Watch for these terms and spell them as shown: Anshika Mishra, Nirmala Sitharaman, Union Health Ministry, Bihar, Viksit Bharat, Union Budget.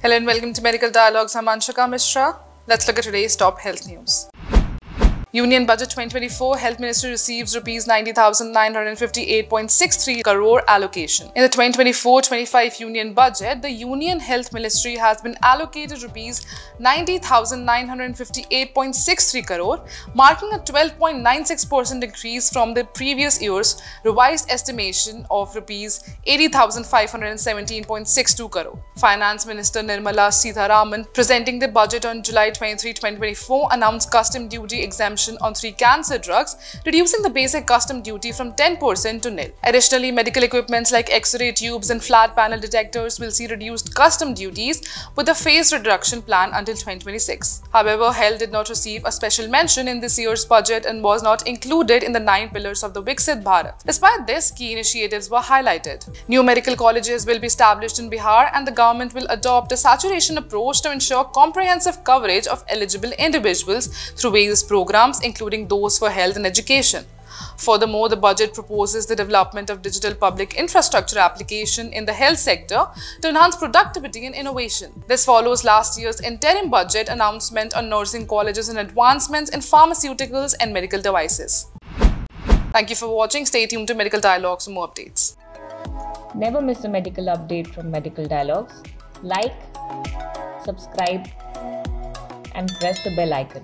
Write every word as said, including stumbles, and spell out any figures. Hello and welcome to Medical Dialogues. I'm Anshika Mishra. Let's look at today's top health news. Union Budget twenty twenty-four, Health Ministry receives rupees ninety thousand nine hundred fifty-eight point six three crore allocation. In the twenty twenty-four twenty-five Union Budget, the Union Health Ministry has been allocated rupees ninety thousand nine hundred fifty-eight point six three crore, marking a twelve point nine six percent increase from the previous year's revised estimation of rupees eighty thousand five hundred seventeen point six two crore. Finance Minister Nirmala Sitharaman, presenting the budget on July twenty-third twenty twenty-four, announced custom duty exemption on three cancer drugs, reducing the basic custom duty from ten percent to nil. Additionally, medical equipments like X-ray tubes and flat panel detectors will see reduced custom duties with a phased reduction plan until twenty twenty-six. However, health did not receive a special mention in this year's budget and was not included in the nine pillars of the Viksit Bharat. Despite this, key initiatives were highlighted. New medical colleges will be established in Bihar, and the government will adopt a saturation approach to ensure comprehensive coverage of eligible individuals through various programs, including those for health and education. Furthermore, the budget proposes the development of digital public infrastructure application in the health sector to enhance productivity and innovation. This follows last year's interim budget announcement on nursing colleges and advancements in pharmaceuticals and medical devices. Thank you for watching. Stay tuned to Medical Dialogues for more updates. Never miss a medical update from Medical Dialogues. Like, subscribe, and press the bell icon.